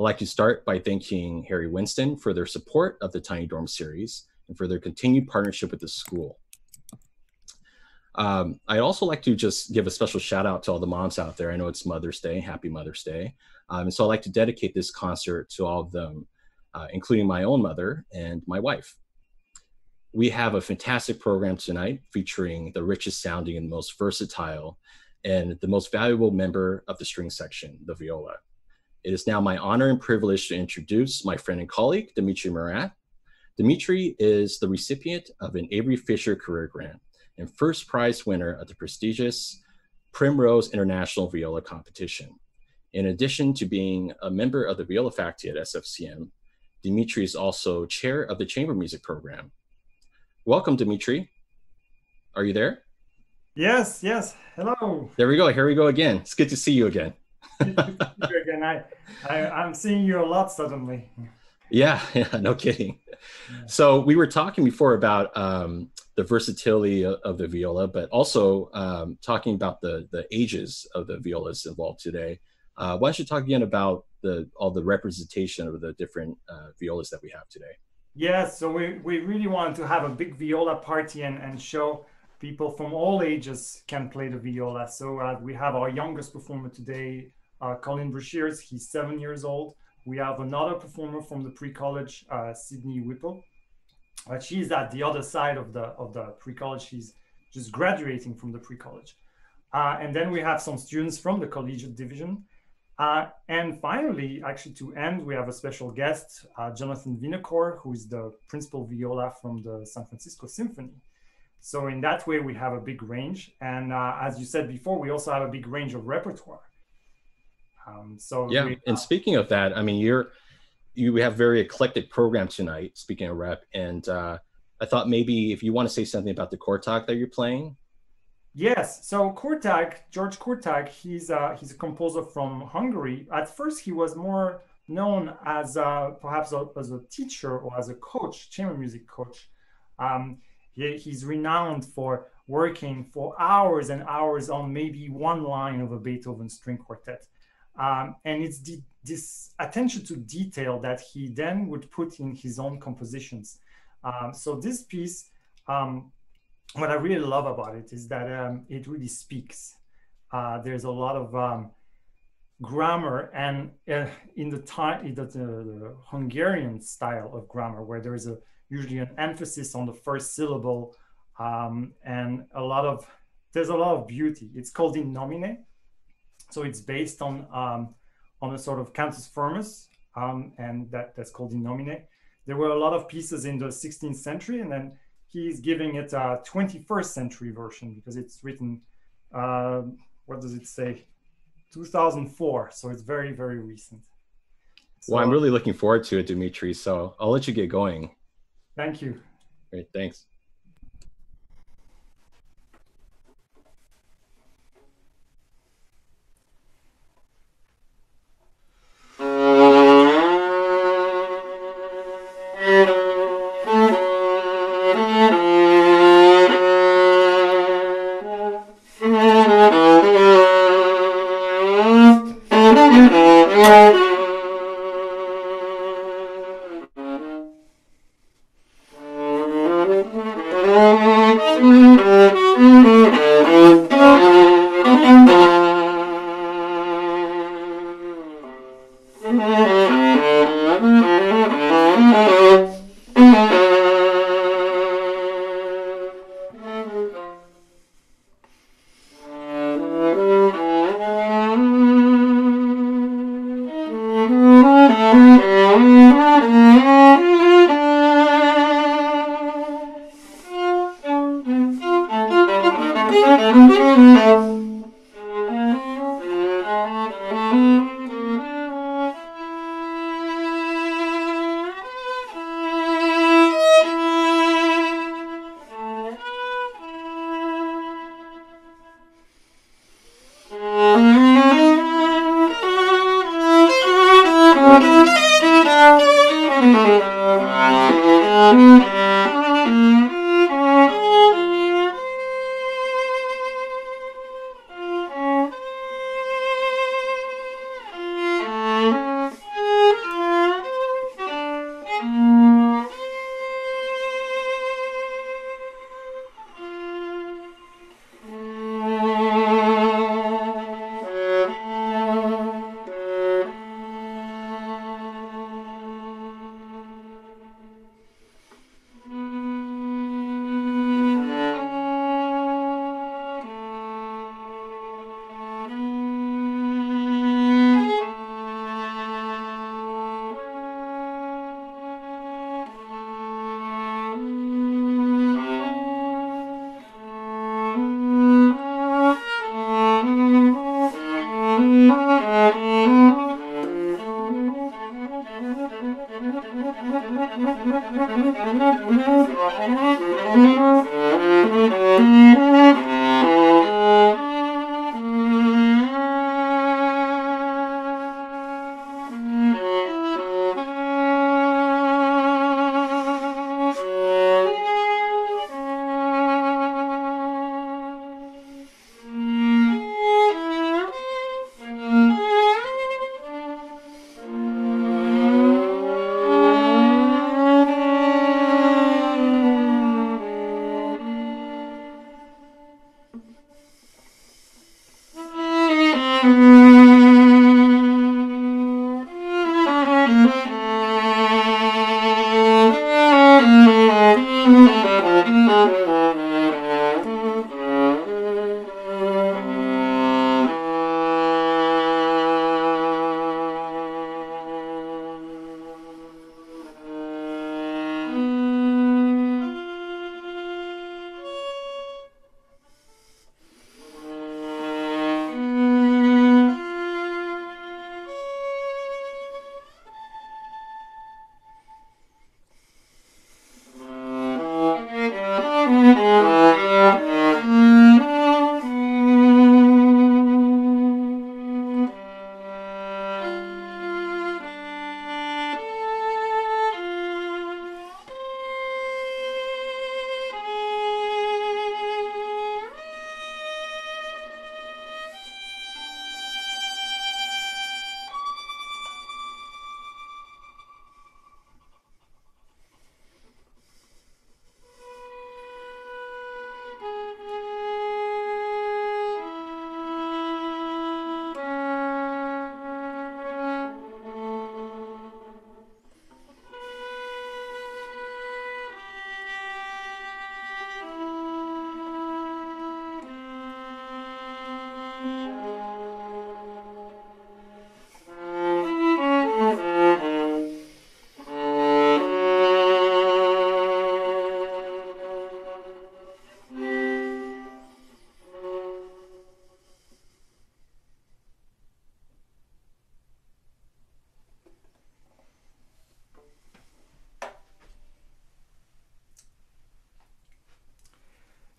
I'd like to start by thanking Harry Winston for their support of the Tiny Dorm series and for their continued partnership with the school. I'd also like to just give a special shout out to all the moms out there. I know it's Mother's Day, happy Mother's Day. And so I'd like to dedicate this concert to all of them, including my own mother and my wife. We have a fantastic program tonight featuring the richest sounding and most versatile and the most valuable member of the string section, the viola. It is now my honor and privilege to introduce my friend and colleague, Dimitri Murrath. Dimitri is the recipient of an Avery Fisher Career Grant and first prize winner of the prestigious Primrose International Viola Competition. In addition to being a member of the viola faculty at SFCM, Dimitri is also chair of the chamber music program. Welcome, Dimitri. Are you there? Yes, yes. Hello. There we go. Here we go again. It's good to see you again. I'm seeing you a lot suddenly. Yeah, no kidding. Yeah. So we were talking before about the versatility of the viola, but also talking about the ages of the violas involved today. Why don't you talk again about all the representation of the different violas that we have today? Yes, yeah, so we really wanted to have a big viola party and show people from all ages can play the viola. So we have our youngest performer today, Colin Breshears. He's 7 years old. We have another performer from the pre-college, Sydney Whipple. She's at the other side of the pre-college. She's just graduating from the pre-college. And then we have some students from the collegiate division. And finally, actually to end, we have a special guest, Jonathan Vinocour, who is the principal viola from the San Francisco Symphony. So in that way, we have a big range. And as you said before, we also have a big range of repertoire. Yeah, and speaking of that, I mean, we have a very eclectic program tonight, speaking of rep. And I thought maybe if you want to say something about the Kurtág that you're playing. Yes, so Kurtág, György Kurtág, he's a composer from Hungary. At first, he was more known as perhaps as a teacher or as a coach, chamber music coach. He's renowned for working for hours and hours on maybe one line of a Beethoven string quartet. And it's this attention to detail that he then would put in his own compositions. So this piece, what I really love about it is that it really speaks. There's a lot of grammar and in the Hungarian style of grammar, where there is usually an emphasis on the first syllable, and there's a lot of beauty. It's called In Nomine. So it's based on a sort of cantus firmus, and that's called In Nomine. There were a lot of pieces in the 16th century, and then he's giving it a 21st century version because it's written, what does it say? 2004, so it's very, very recent. So, well, I'm really looking forward to it, Dimitri, so I'll let you get going. Thank you. Great, thanks.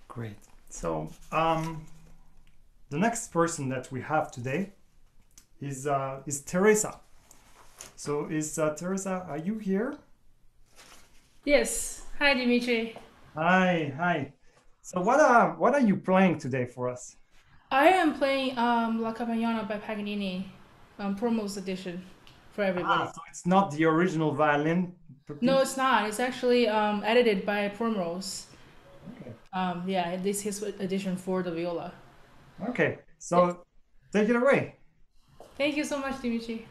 Great. So the next person that we have today is Teresa. So Teresa, are you here? Yes. Hi, Dimitri. Hi. Hi. So what are you playing today for us? I am playing La Campanella by Paganini, Primrose edition for everybody. Ah, so it's not the original violin. No, it's not. It's actually edited by Primrose. Okay. Yeah, this is his edition for the viola. Okay, so yeah. Take it away. Thank you so much, Dimitri.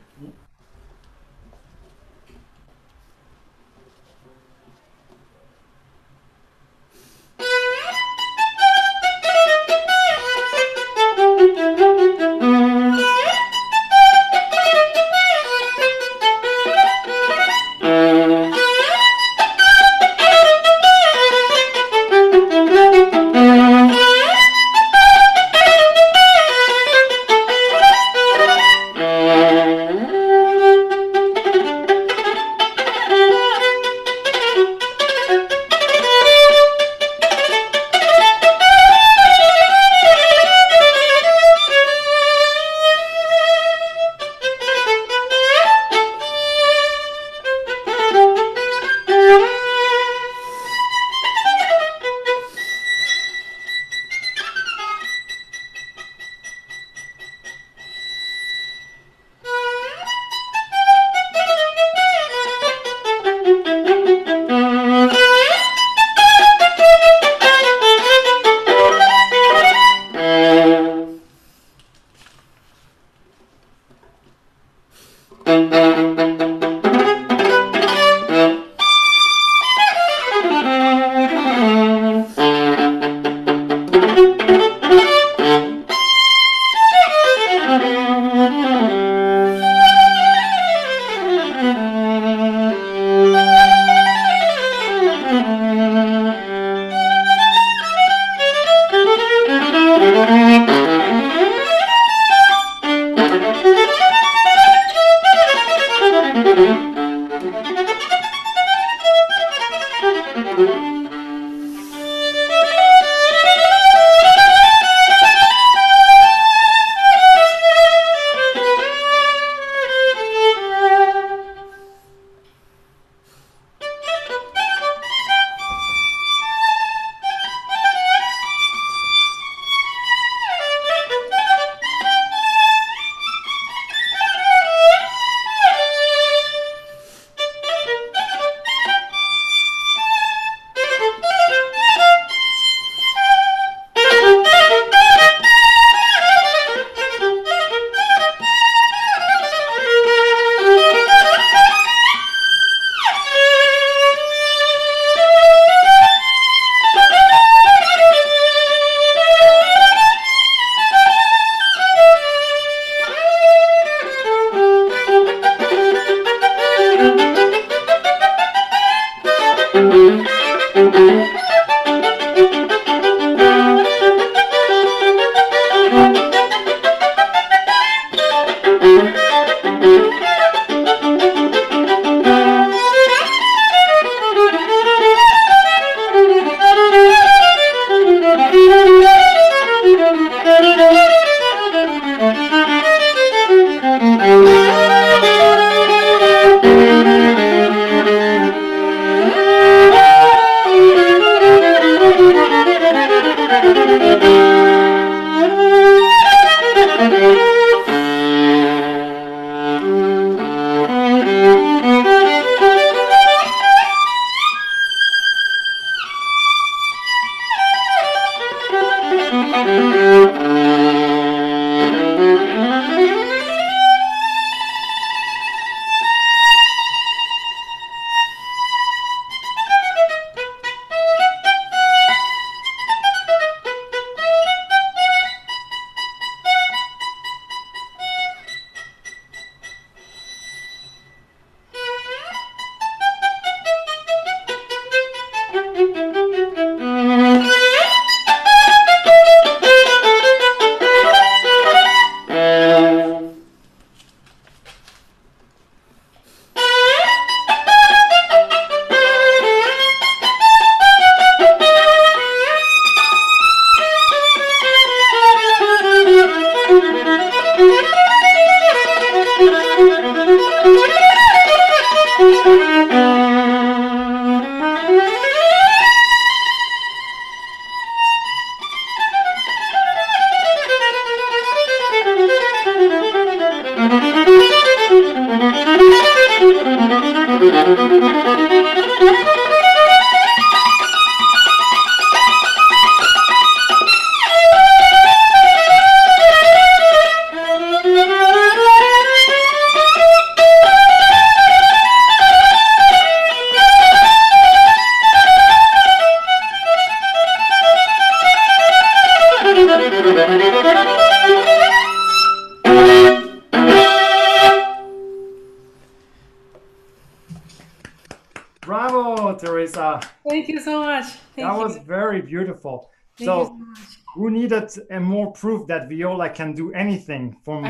And more proof that viola can do anything from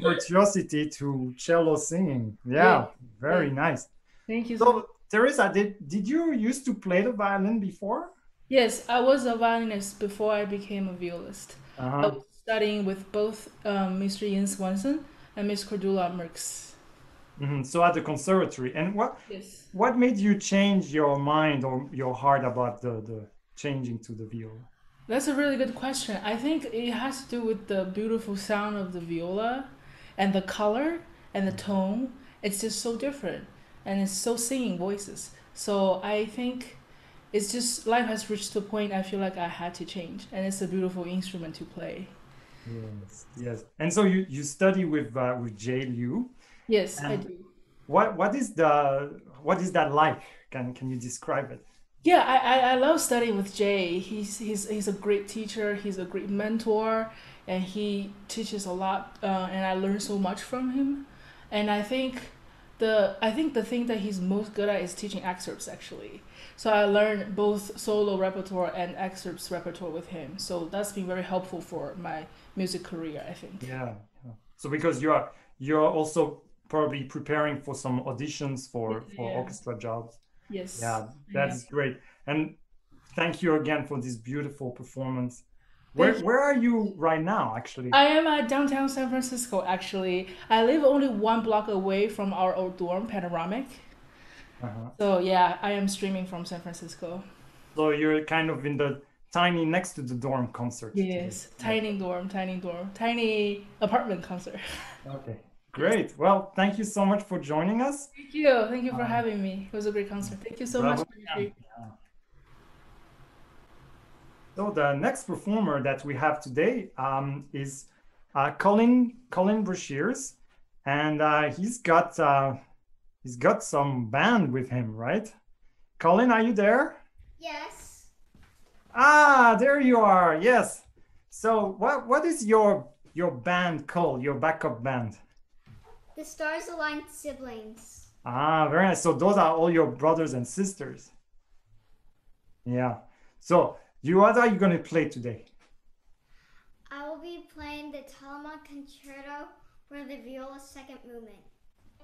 virtuosity to cello singing. Yeah, very nice. Thank you. So, Teresa, did you used to play the violin before? Yes, I was a violinist before I became a violist. I was studying with both Mr. Ian Swanson and Miss Cordula Merckx. So at the conservatory. And what made you change your mind or your heart about the changing to the viola? That's a really good question. I think it has to do with the beautiful sound of the viola and the color and the tone. It's just so different and it's so singing voices. So I think it's just life has reached the point I feel like I had to change, and it's a beautiful instrument to play. Yes, yes. And so you study with Jay Liu. Yes, I do. What is that like? Can you describe it? Yeah, I love studying with Jay. He's a great teacher. He's a great mentor, and he teaches a lot. And I learn so much from him. And I think the thing that he's most good at is teaching excerpts, actually. So I learned both solo repertoire and excerpts repertoire with him. So that's been very helpful for my music career, I think. Yeah. So because you're also probably preparing for some auditions for orchestra jobs. Yes. Yeah, that's great. And thank you again for this beautiful performance. Where are you right now, actually? I am at downtown San Francisco, actually. I live only one block away from our old dorm, Panoramic. So yeah, I am streaming from San Francisco. So you're kind of in the tiny next to the dorm concert. Yes, tiny apartment concert. Okay. Great. Well, thank you so much for joining us. Thank you. Thank you for having me. It was a great concert. Thank you so much. So the next performer that we have today is Colin Breshears, and he's got some band with him, right? Colin, are you there? Yes. Ah, there you are. Yes. So what is your band called? Your backup band? The Stars Aligned Siblings. Ah, very nice. So those are all your brothers and sisters. Yeah. So, what are you going to play today? I will be playing the Telemann Concerto for the viola second movement.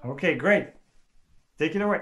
Okay, great. Take it away.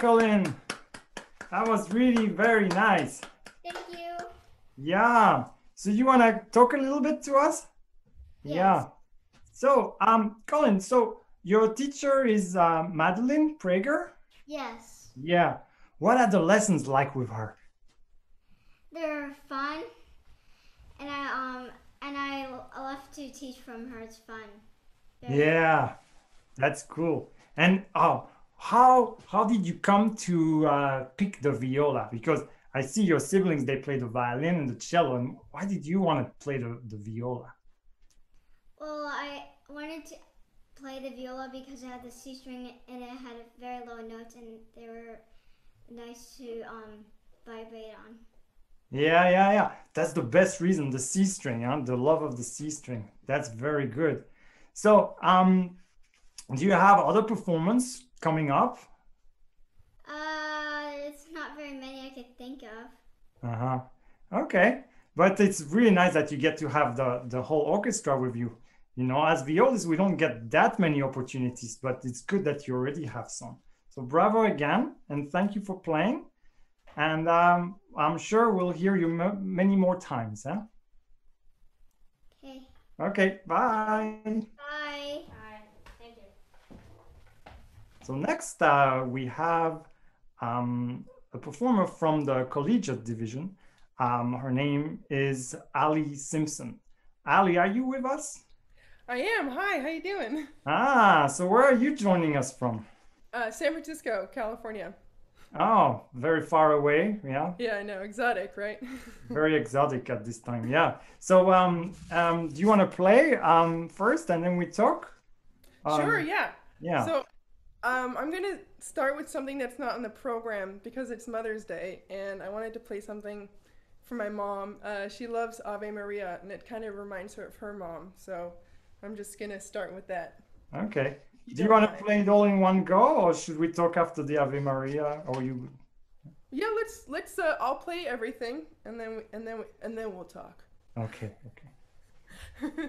Colin, that was really very nice. Thank you. Yeah. So you want to talk a little bit to us? Yes. Yeah. So, Colin, so your teacher is Madeline Prager? Yes. Yeah. What are the lessons like with her? They're fun, and I love to teach from her. It's fun. Yeah, that's cool. And oh. How did you come to pick the viola? Because I see your siblings, they play the violin and the cello. And why did you want to play the viola? Well, I wanted to play the viola because it had the C string and it had very low notes and they were nice to vibrate on. Yeah. That's the best reason, the C string, huh? The love of the C string. That's very good. So do you have other performance coming up? It's not very many I could think of. Okay, but it's really nice that you get to have the whole orchestra with you. You know, as violists, we don't get that many opportunities, but it's good that you already have some. So bravo again, and thank you for playing. And I'm sure we'll hear you many more times, huh? Okay. Okay, bye. Bye. So next we have a performer from the collegiate division. Her name is Ali Simpson. Ali, are you with us? I am. Hi, how you doing? So where are you joining us from? San Francisco, California. Oh, very far away. Yeah. Yeah, I know. Exotic, right? Very exotic at this time. Yeah. So do you want to play first and then we talk? Sure. Yeah. Yeah. So I'm going to start with something that's not on the program because it's Mother's Day and I wanted to play something for my mom. She loves Ave Maria and it kind of reminds her of her mom. So I'm just going to start with that. Okay. Do you want to play it all in one go, or should we talk after the Ave Maria, or you? Yeah, let's. I'll play everything, and then we'll talk. Okay. Okay.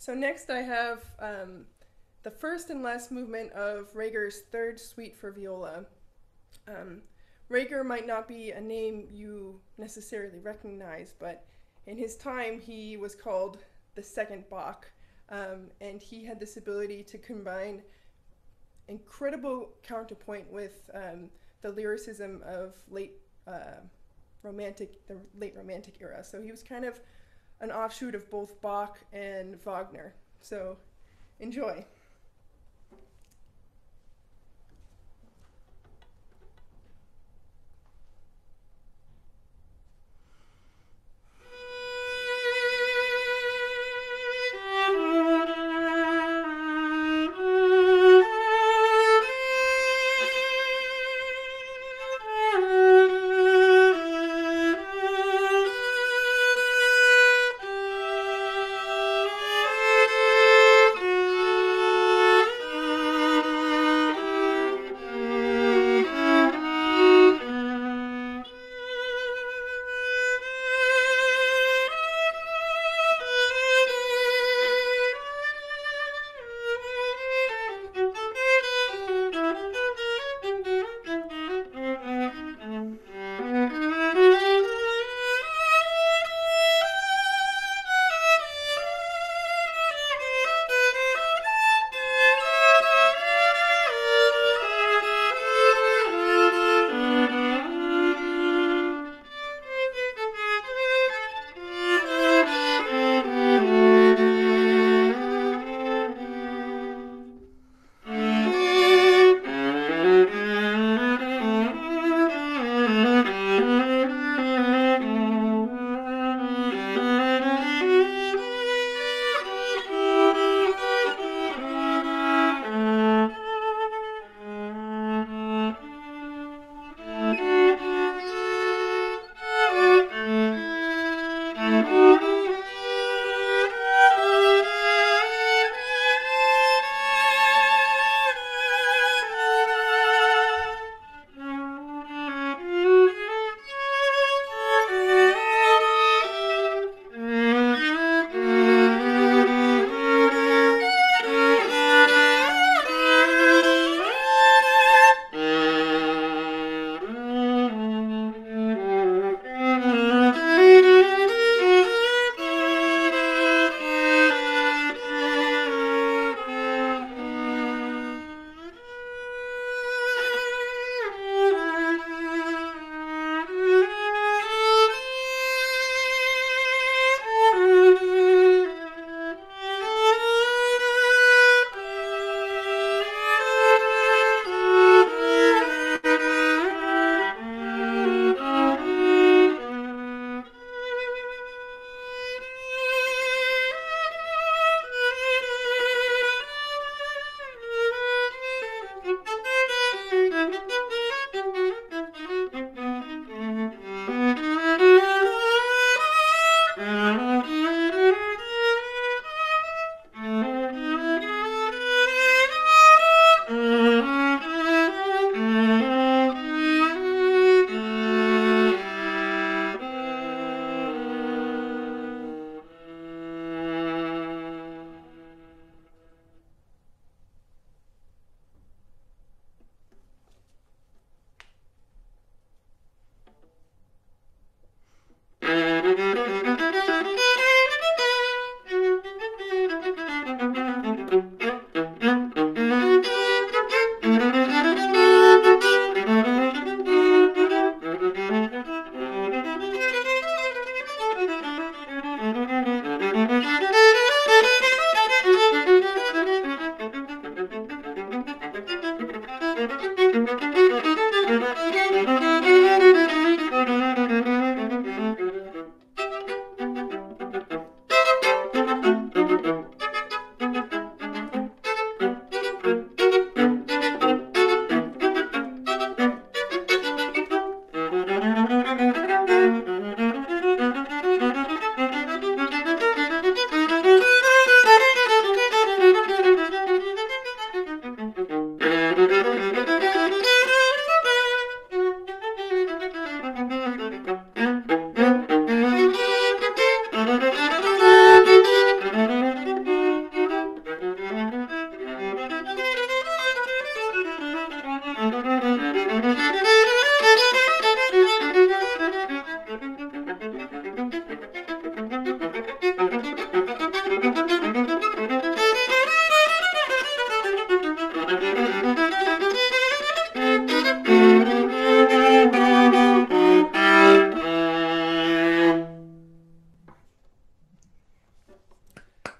So next I have the first and last movement of Reger's Third Suite for Viola. Reger might not be a name you necessarily recognize, but in his time he was called the second Bach, and he had this ability to combine incredible counterpoint with the lyricism of the late Romantic era. So he was kind of an offshoot of both Bach and Wagner. So enjoy.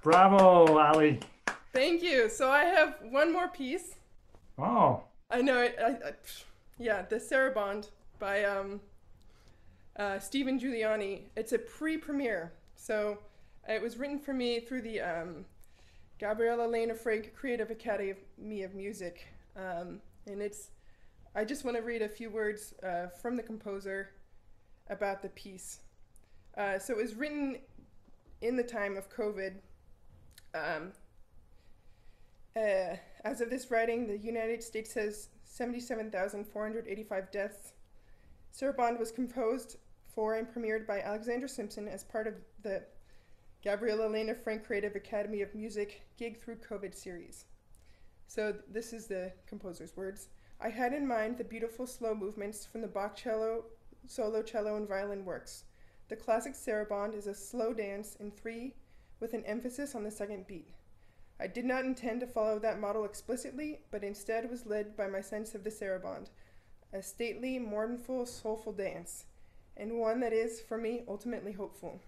Bravo, Ali. Thank you. So I have one more piece. Oh. I know. Yeah, the Sarabande by Stephen Giuliani. It's a pre-premiere. So it was written for me through the Gabriella Lena Frank Creative Academy of Music. And it's, I just want to read a few words from the composer about the piece. So it was written in the time of COVID. As of this writing, the United States has 77,485 deaths. Sarabande was composed for and premiered by Alexandra Simpson as part of the Gabriella Lena Frank Creative Academy of Music Gig Through COVID series. So this is the composer's words. I had in mind the beautiful slow movements from the Bach cello, solo cello and violin works. The classic Sarabande is a slow dance in three with an emphasis on the second beat. I did not intend to follow that model explicitly, but instead was led by my sense of the Sarabande, a stately, mournful, soulful dance, and one that is, for me, ultimately hopeful.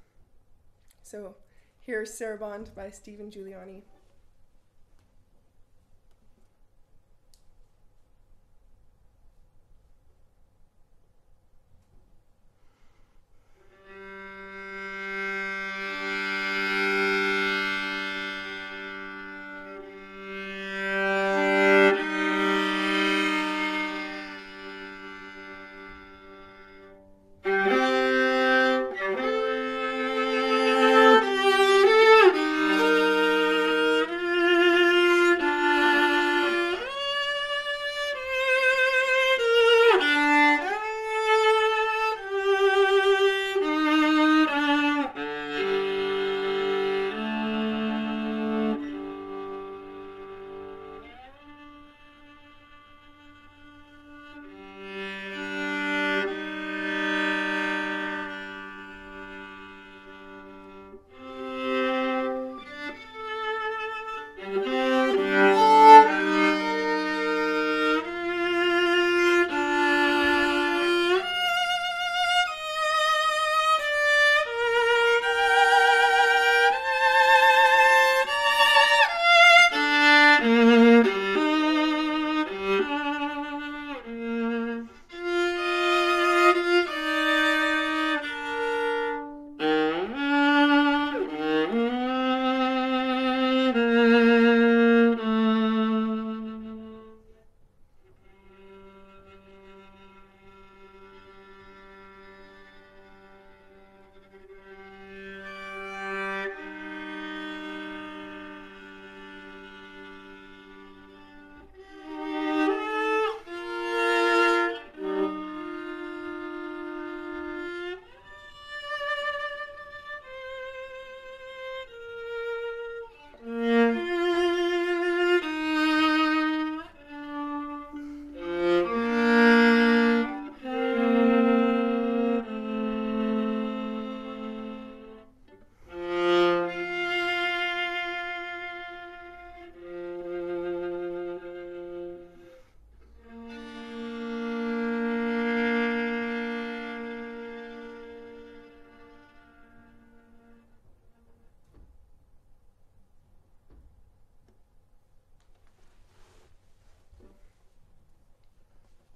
So here's Sarabande by Stephen Giuliani.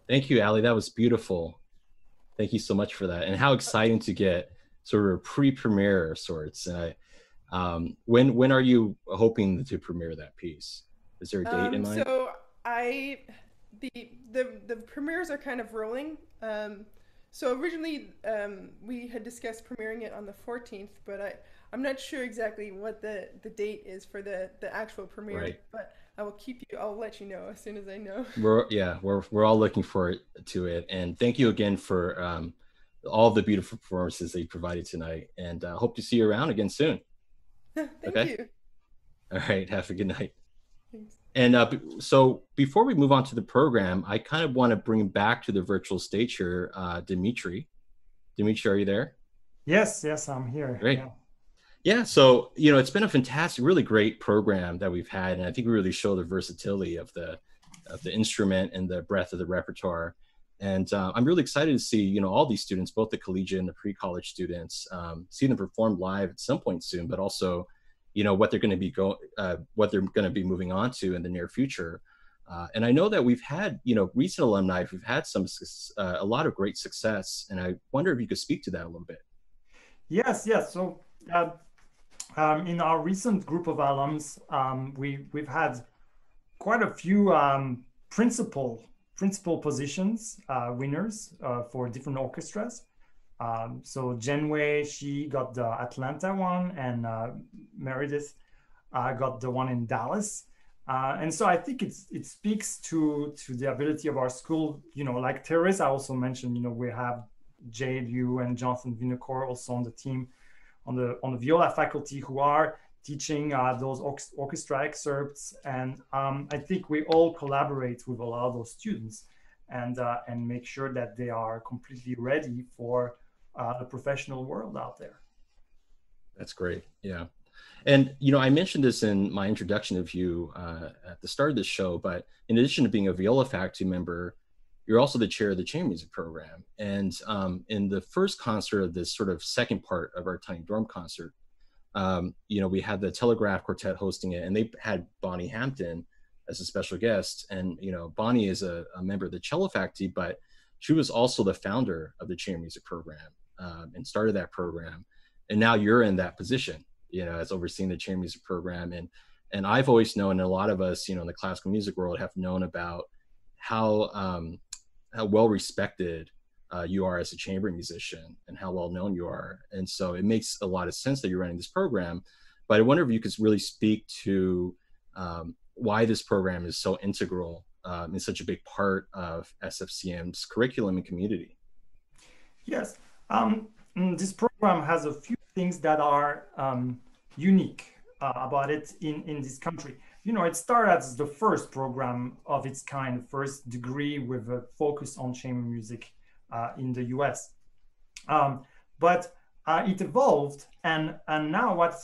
Thank you, Ali. That was beautiful. Thank you so much for that. And how exciting to get sort of a pre-premiere of sorts. And when are you hoping to premiere that piece? Is there a date in mind? So the premieres are kind of rolling. So originally we had discussed premiering it on the 14th, but I'm not sure exactly what the date is for the actual premiere, right. But I will keep you, I'll let you know as soon as I know. We're all looking forward to it. And thank you again for all the beautiful performances that you provided tonight. And I hope to see you around again soon. Thank you. All right, have a good night. Thanks. And so before we move on to the program, I kind of want to bring back to the virtual stage here, Dimitri. Dimitri, are you there? Yes, yes, I'm here. Great. Yeah. Yeah, so, you know, it's been a fantastic, really great program that we've had. And I think we really show the versatility of the instrument and the breadth of the repertoire. And I'm really excited to see, you know, all these students, both the collegiate and the pre-college students, see them perform live at some point soon, but also, you know, what they're going to be moving on to in the near future. And I know that we've had, you know, recent alumni, we've had some, a lot of great success. And I wonder if you could speak to that a little bit. Yes, yes. So, in our recent group of alums, we've had quite a few principal positions winners for different orchestras. So Jenwei, she got the Atlanta one, and Meredith got the one in Dallas. And so I think it speaks to the ability of our school. You know, like Teresa also mentioned, you know, we have Jay Liu and Jonathan Vinocour also on the team. On the viola faculty who are teaching those orchestra excerpts, and I think we all collaborate with a lot of those students and make sure that they are completely ready for the professional world out there. That's great, yeah. And you know, I mentioned this in my introduction of you at the start of this show, but in addition to being a viola faculty member, you're also the chair of the chamber music program. And in the first concert of this sort of second part of our tiny dorm concert, you know, we had the Telegraph Quartet hosting it, and they had Bonnie Hampton as a special guest. And, you know, Bonnie is a member of the cello faculty, but she was also the founder of the chamber music program and started that program. And now you're in that position, you know, as overseeing the chamber music program. And I've always known, and a lot of us, you know, in the classical music world have known about how well respected you are as a chamber musician and how well known you are. And so it makes a lot of sense that you're running this program, but I wonder if you could really speak to why this program is so integral and such a big part of SFCM's curriculum and community. Yes, this program has a few things that are unique about it in this country. You know, it started as the first program of its kind, first degree with a focus on chamber music in the US. But it evolved, and now what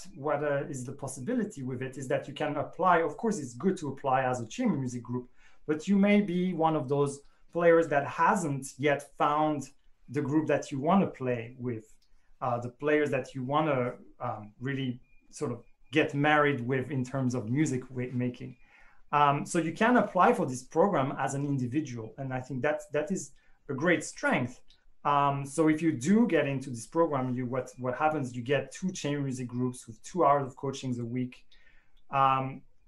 is the possibility with it is that you can apply. Of course, it's good to apply as a chamber music group, but you may be one of those players that hasn't yet found the group that you want to play with, the players that you want to really sort of get married with in terms of music making. So you can apply for this program as an individual. And I think that is a great strength. So if you do get into this program, what happens, you get 2 chamber music groups with 2 hours of coachings a week.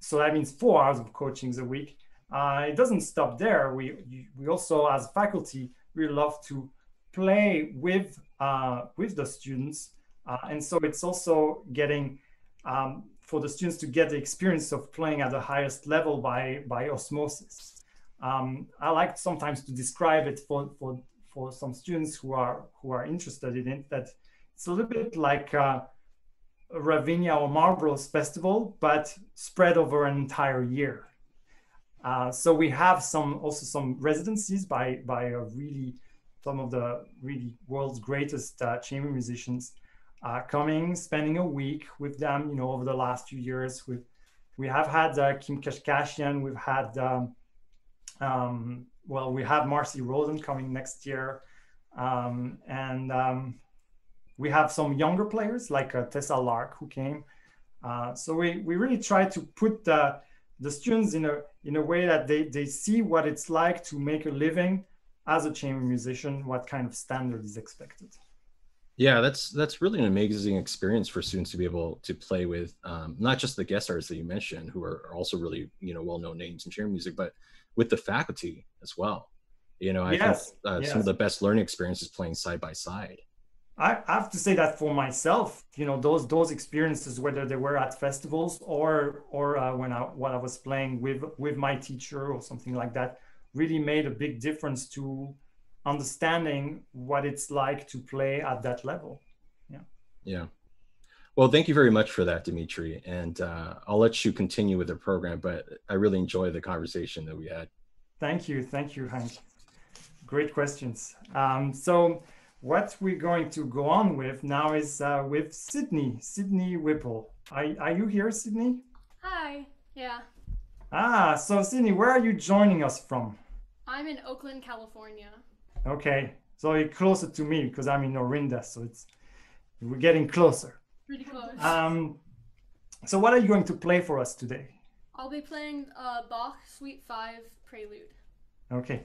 So that means 4 hours of coachings a week. It doesn't stop there. We also, as faculty, we love to play with the students. And so it's also getting, for the students to get the experience of playing at the highest level by osmosis. I like sometimes to describe it for some students who are interested in it, that it's a little bit like Ravinia or Marlborough Festival, but spread over an entire year. So we have also some residencies by some of the world's greatest chamber musicians. Coming, spending a week with them, you know, over the last few years. We have had Kim Kashkashian, we've had, we have Marcy Rosen coming next year. We have some younger players like Tessa Lark who came. So we really try to put the students in a way that they see what it's like to make a living as a chamber musician, what kind of standard is expected? Yeah, that's really an amazing experience for students to be able to play with, not just the guest artists that you mentioned, who are also really, well-known names in chamber music, but with the faculty as well. I think some of the best learning experiences playing side by side. I have to say that for myself, those experiences, whether they were at festivals or while I was playing with my teacher or something like that, really made a big difference to understanding what it's like to play at that level. Yeah. Well, thank you very much for that, Dimitri. And I'll let you continue with the program, but I really enjoyed the conversation that we had. Thank you, Hank. Great questions. So what we're going to go on with now is with Sydney Whipple. Are you here, Sydney? Hi, yeah. So Sydney, where are you joining us from? I'm in Oakland, California. Okay, so you're closer to me because I'm in Orinda, so we're getting closer. Pretty close. So what are you going to play for us today? I'll be playing Bach Suite 5 Prelude. Okay.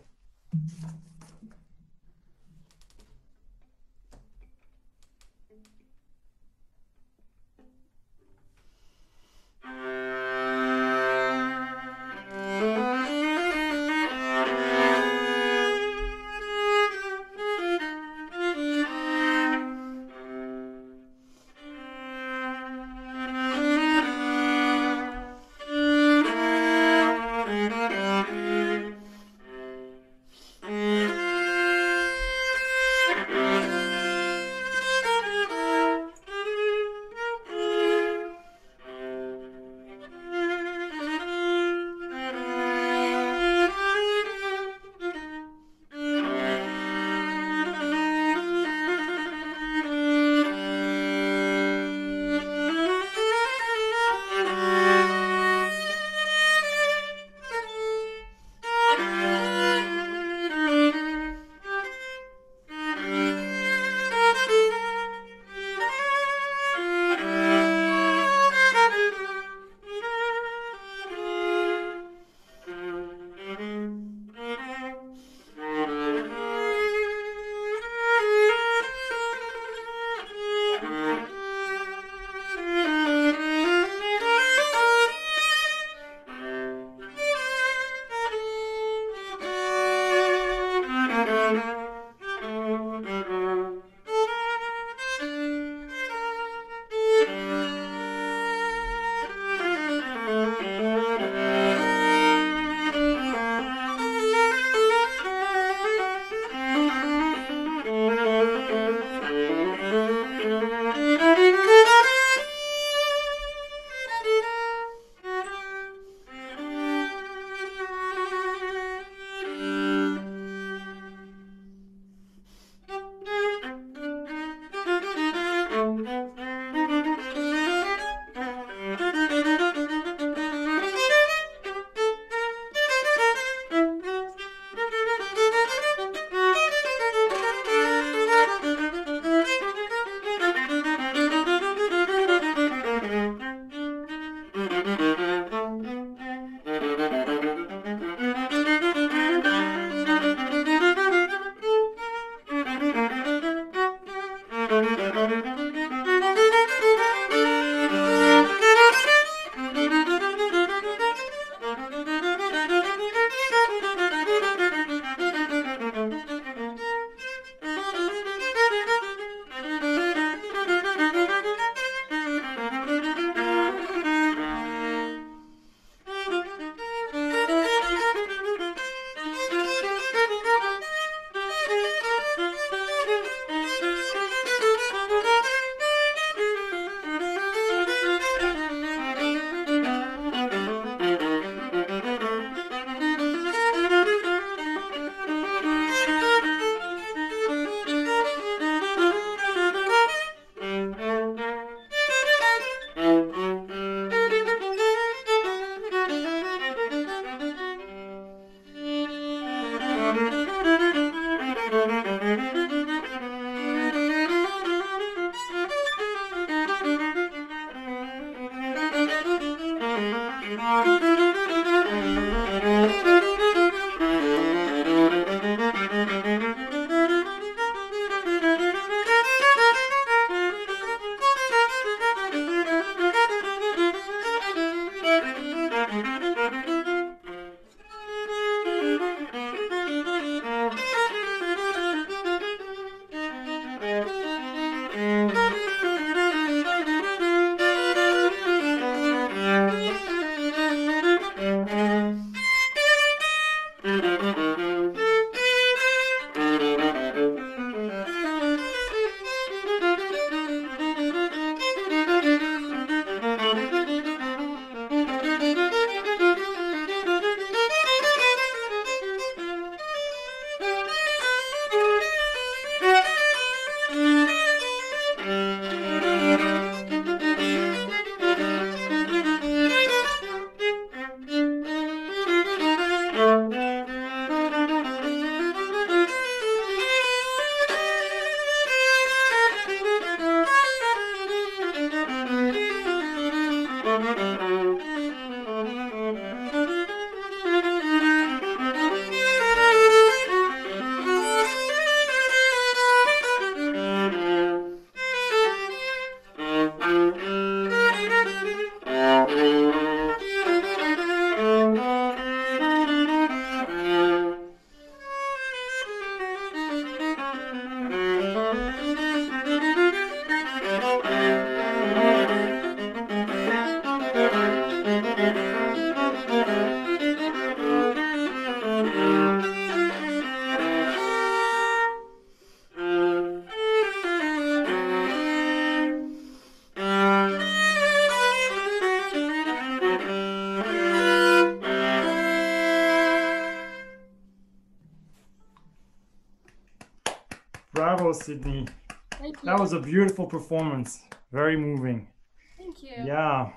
Bravo, Sydney. Thank you. That was a beautiful performance. Very moving. Thank you. Yeah.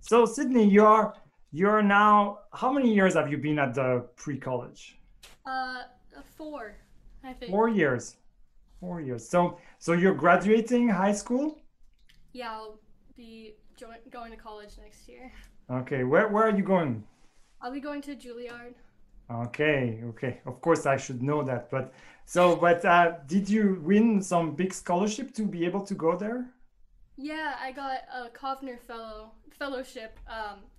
So Sydney, you're now, how many years have you been at the pre-college? 4, I think. 4 years. 4 years. So you're graduating high school? Yeah, I'll be going to college next year. Okay, where are you going? I'll be going to Juilliard. Okay, okay. Of course, I should know that. But so, did you win some big scholarship to be able to go there? Yeah, I got a Kovner fellowship,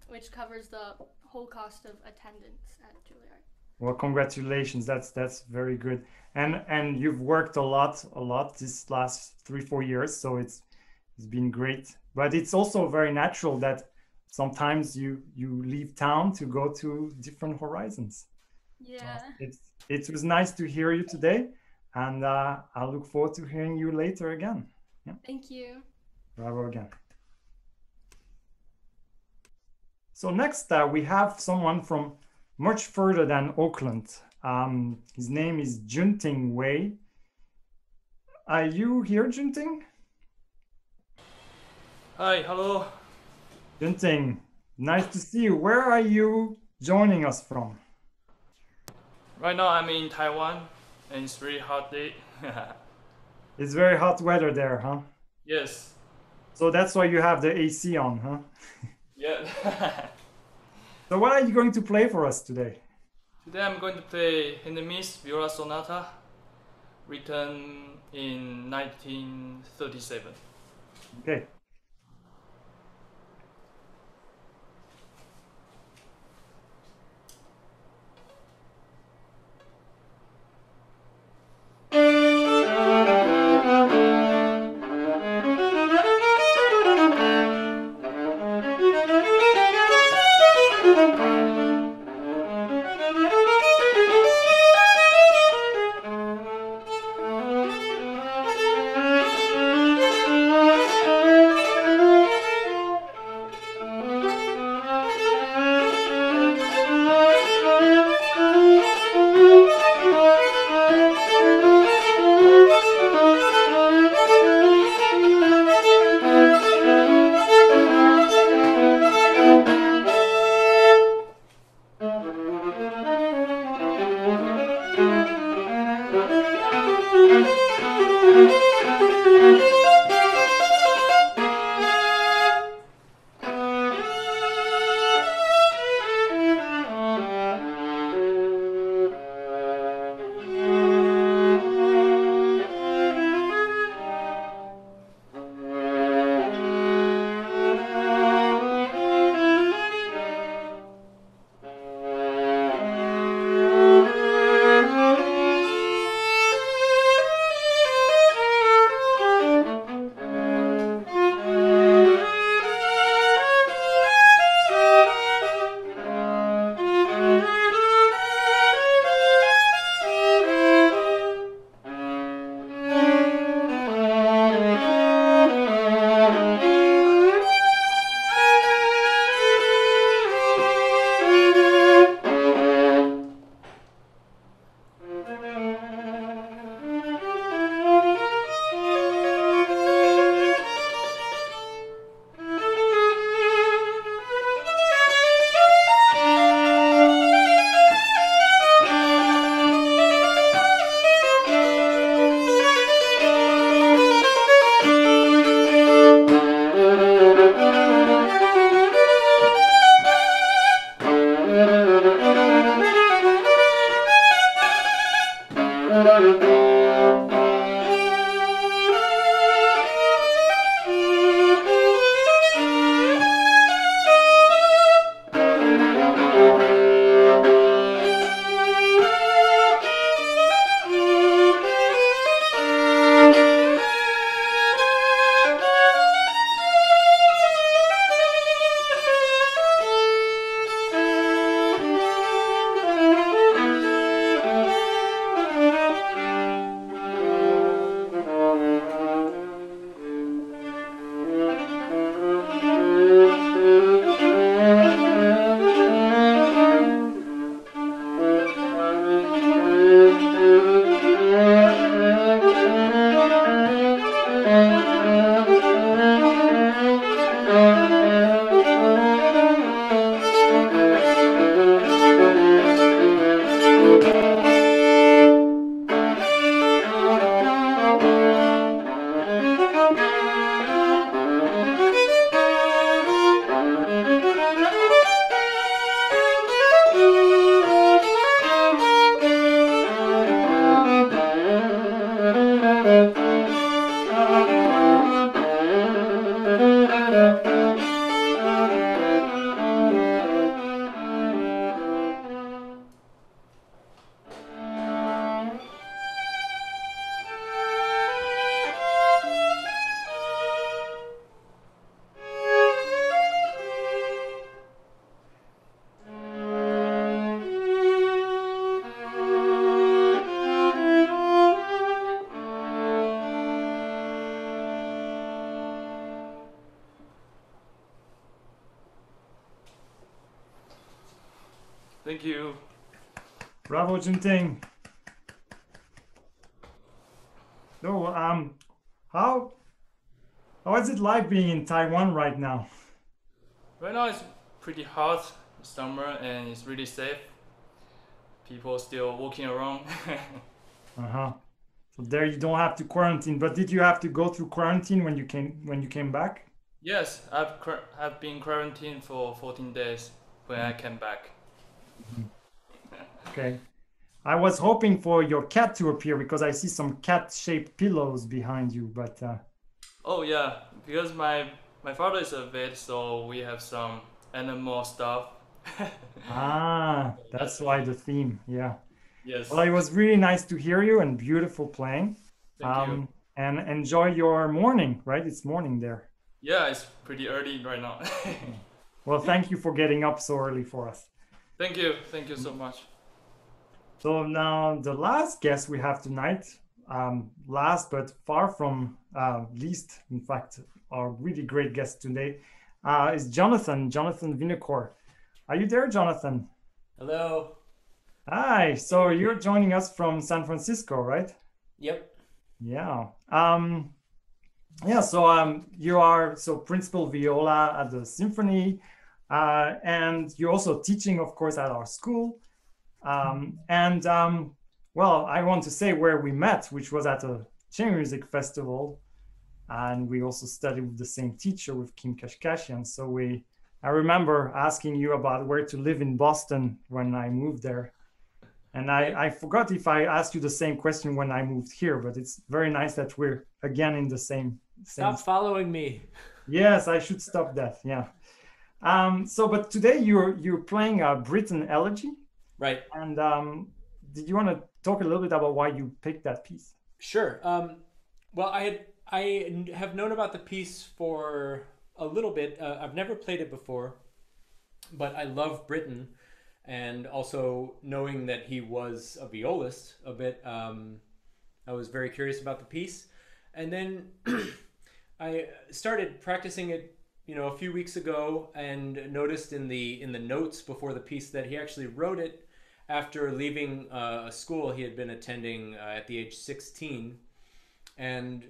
which covers the whole cost of attendance at Juilliard. Well, congratulations. That's very good. And you've worked a lot this last 3-4 years, so it's been great. But it's also very natural that sometimes you leave town to go to different horizons. Yeah. It was nice to hear you today, and I look forward to hearing you later again. Yeah. Thank you. Bravo again. So next we have someone from much further than Auckland. His name is Junting Wei. Are you here, Junting? Hi, hello. Junting, nice to see you. Where are you joining us from? Right now I'm in Taiwan, and it's very hot day. It's very hot weather there, huh? Yes. So that's why you have the AC on, huh? Yeah. So what are you going to play for us today? Today I'm going to play Hindemith's Viola Sonata, written in 1937. Okay. Thank you. Bravo, Junting. So, how is it like being in Taiwan right now? Right now it's pretty hot summer and it's really safe. People still walking around. Uh-huh. So there you don't have to quarantine, but did you have to go through quarantine when you came back? Yes, I've been quarantined for 14 days when I came back. Okay. I was hoping for your cat to appear because I see some cat-shaped pillows behind you, but oh yeah, because my father is a vet, so we have some animal stuff. Ah, that's why the theme, yeah. Yes. Well, it was really nice to hear you and beautiful playing. Thank you. And enjoy your morning, right? It's morning there. Yeah, it's pretty early right now. Well, thank you for getting up so early for us. Thank you. Thank you so much. So now the last guest we have tonight, last but far from least, in fact, our really great guest today is Jonathan Vinocour. Are you there, Jonathan? Hello. Hi. So you're joining us from San Francisco, right? Yep. Yeah. Yeah. So you are principal viola at the symphony, and you're also teaching, of course, at our school. And well, I want to say where we met, which was at a chamber music festival, and we also studied with the same teacher, with Kim Kashkashian. So I remember asking you about where to live in Boston when I moved there. And I forgot if I asked you the same question when I moved here, but it's very nice that we're again in the same. Stop following me. Yes, I should stop that. Yeah. So, but today you're playing a Britten elegy, right? And did you want to talk a little bit about why you picked that piece? Sure. Well, I have known about the piece for a little bit. I've never played it before, but I love Britten. And also knowing that he was a violist a bit, I was very curious about the piece. And then I started practicing it, you know, a few weeks ago, and noticed in the notes before the piece that he actually wrote it after leaving a school he had been attending at the age 16. And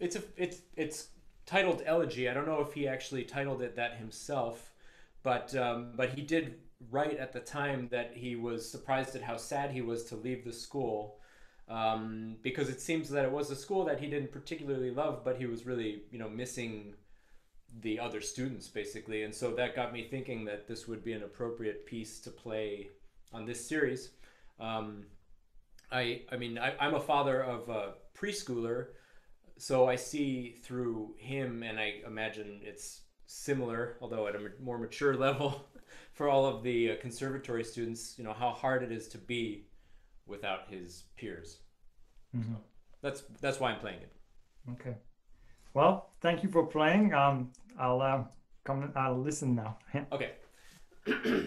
it's titled Elegy. I don't know if he actually titled it that himself, but he did write at the time that he was surprised at how sad he was to leave the school, because it seems that it was a school that he didn't particularly love, but he was really, you know, missing the other students basically. And so that got me thinking that this would be an appropriate piece to play on this series. I mean, I'm a father of a preschooler, so I see through him, and I imagine it's similar, although at a more mature level, for all of the conservatory students, you know, how hard it is to be without his peers. Mm-hmm. So that's why I'm playing it. Okay. Well, thank you for playing. I'll come. I'll listen now. Yeah. Okay.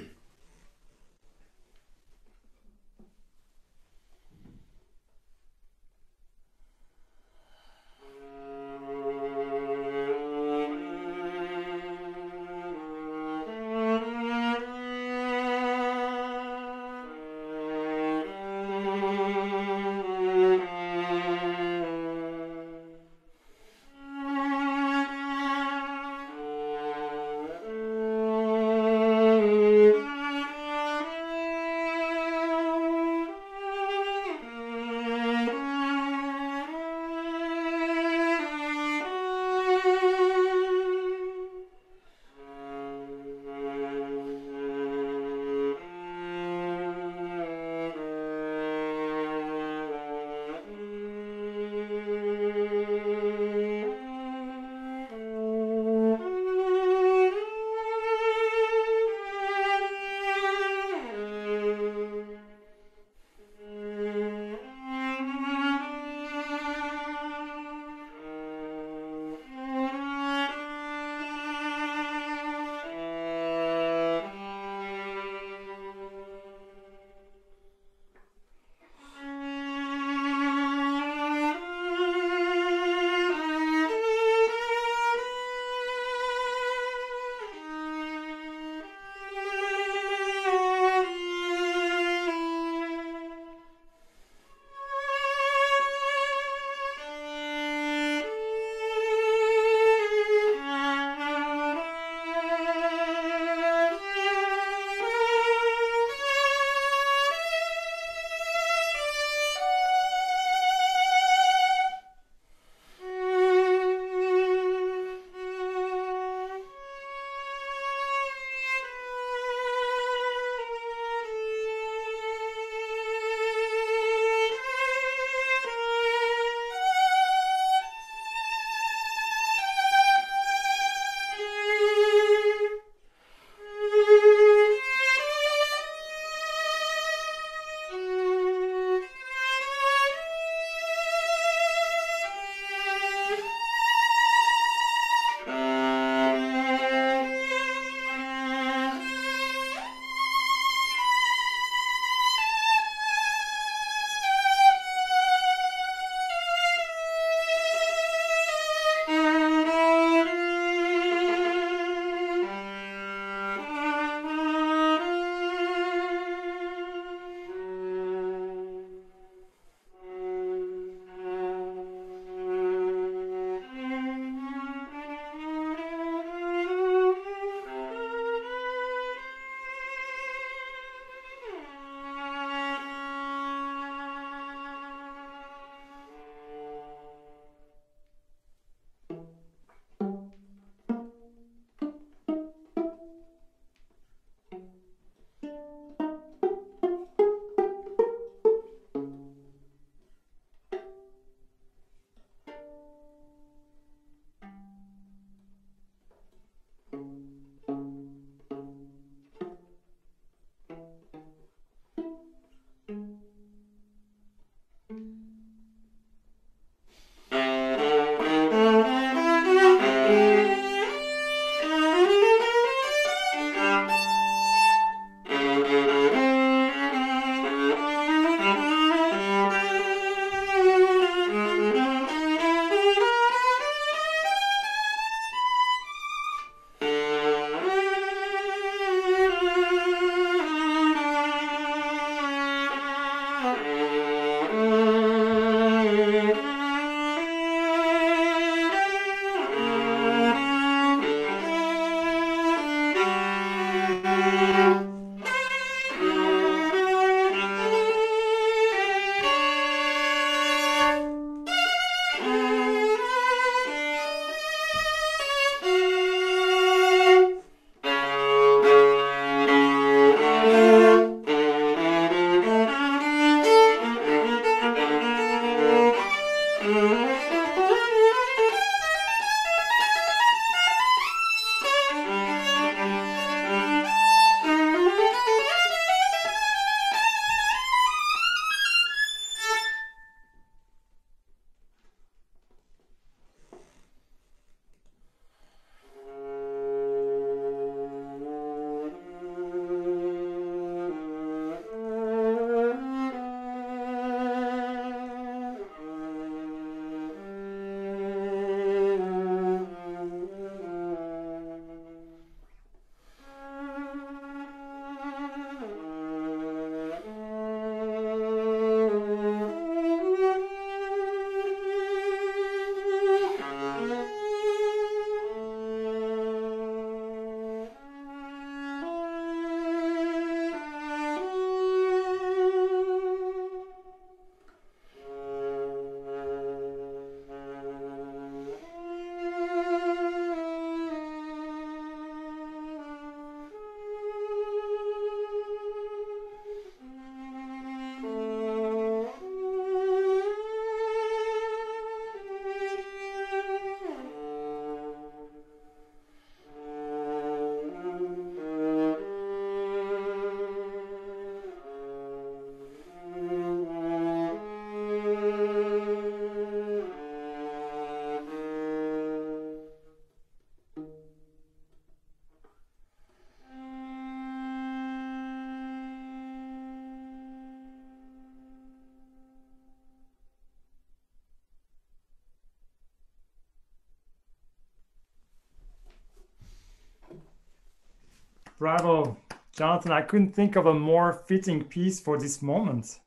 Bravo, Jonathan. I couldn't think of a more fitting piece for this moment.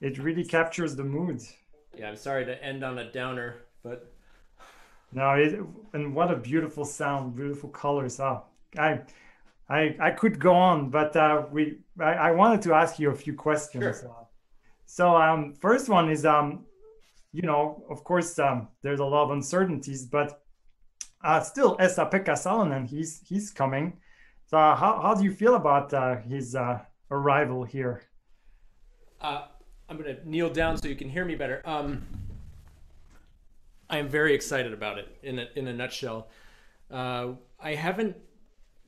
It really captures the mood. Yeah, I'm sorry to end on a downer, but... No, and what a beautiful sound, beautiful colors. Oh, I could go on, but I wanted to ask you a few questions. Sure. So first one is, you know, of course, there's a lot of uncertainties, but still Esa-Pekka Salonen, he's coming. So how do you feel about his arrival here? I'm going to kneel down so you can hear me better. I am very excited about it, in a nutshell. I haven't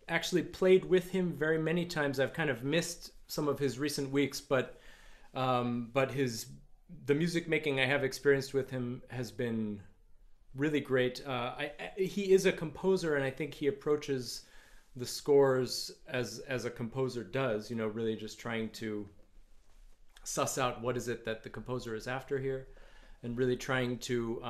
actually played with him very many times. I've kind of missed some of his recent weeks, but the music making I have experienced with him has been really great. He is a composer, and I think he approaches the scores as a composer does, you know, really just trying to suss out what is it that the composer is after here, and really trying to,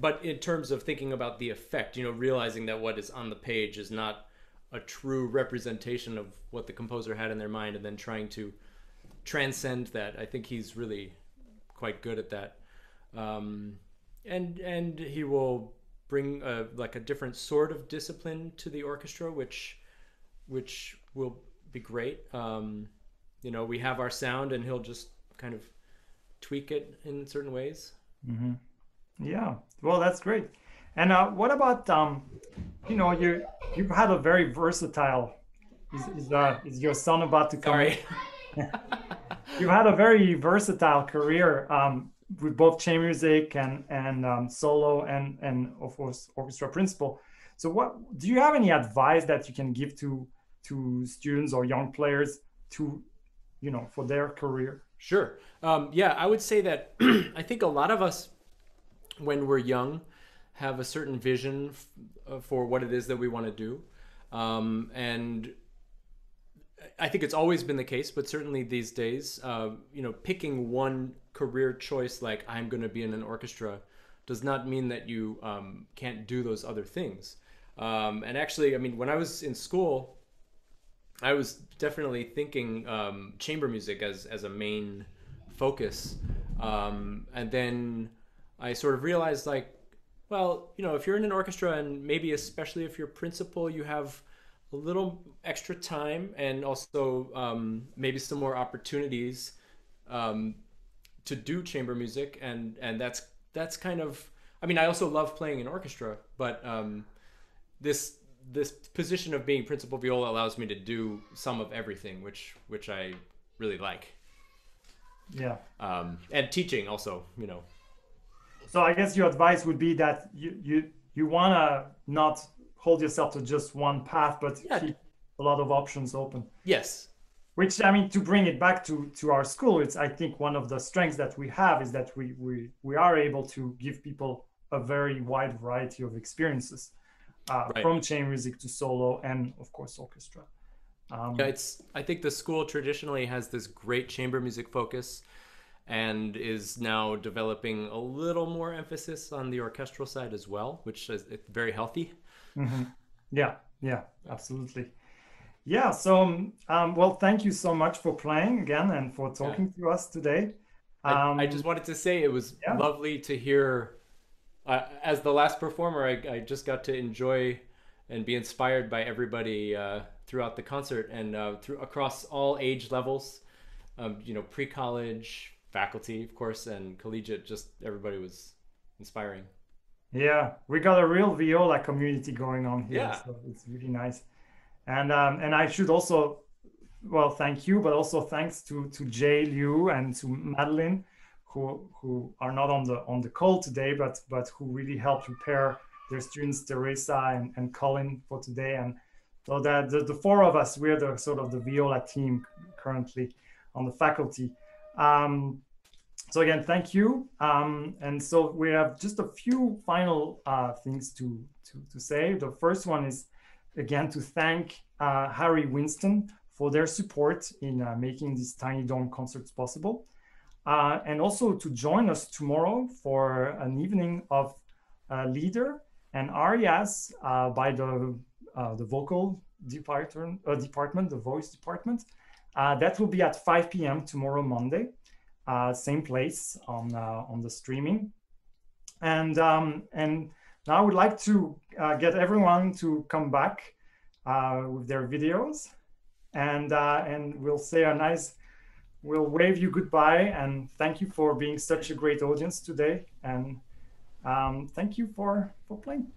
but in terms of thinking about the effect, you know, realizing that what is on the page is not a true representation of what the composer had in their mind, and then trying to transcend that. I think he's really quite good at that. And he will bring like a different sort of discipline to the orchestra, which will be great. You know, we have our sound, and he'll just kind of tweak it in certain ways. Mm-hmm. Yeah, well, that's great. And what about, you know, you've had a very versatile, is your son about to come? Sorry. You've had a very versatile career with both chamber music and solo and of course orchestra principal. So what do you have any advice that you can give to students or young players to, you know, for their career? Sure. Yeah, I would say that I think a lot of us when we're young have a certain vision for what it is that we want to do. And I think it's always been the case, but certainly these days, you know, picking one career choice, like I'm going to be in an orchestra, does not mean that you can't do those other things. And actually, I mean, when I was in school, I was definitely thinking chamber music as a main focus. And then I sort of realized, like, well, you know, if you're in an orchestra, and maybe especially if you're principal, you have a little extra time, and also maybe some more opportunities to do chamber music, and that's kind of, I mean, I also love playing in orchestra, but this position of being principal viola allows me to do some of everything, which I really like. Yeah. And teaching also, you know. So I guess your advice would be that you want to not hold yourself to just one path, but yeah, keep a lot of options open. Yes. Which, I mean, to bring it back to our school, it's, I think, one of the strengths that we have is that we are able to give people a very wide variety of experiences, right, from chamber music to solo and, of course, orchestra. Yeah, I think the school traditionally has this great chamber music focus, and is now developing a little more emphasis on the orchestral side as well, which is very healthy. Mm-hmm. Yeah, absolutely. Yeah, so, well, thank you so much for playing again and for talking to us today. I just wanted to say it was lovely to hear, as the last performer, I just got to enjoy and be inspired by everybody throughout the concert, and across all age levels, you know, pre-college, faculty, of course, and collegiate, just everybody was inspiring. Yeah, we got a real viola community going on here, so it's really nice. And I should also, well, thank you, but also thanks to Jay Liu and to Madeline, who are not on the call today, but who really helped prepare their students, Teresa and Colin, for today. And so that the four of us, we're the sort of the viola team currently on the faculty. So again, thank you. And so we have just a few final things to say. The first one is, again, to thank Harry Winston for their support in making these Tiny Dome concerts possible. And also to join us tomorrow for an evening of Lieder and Arias by the vocal department, the voice department. That will be at 5 p.m. tomorrow, Monday, same place on the streaming. And now I would like to get everyone to come back with their videos, and we'll say a nice, we'll wave you goodbye and thank you for being such a great audience today, and thank you for playing.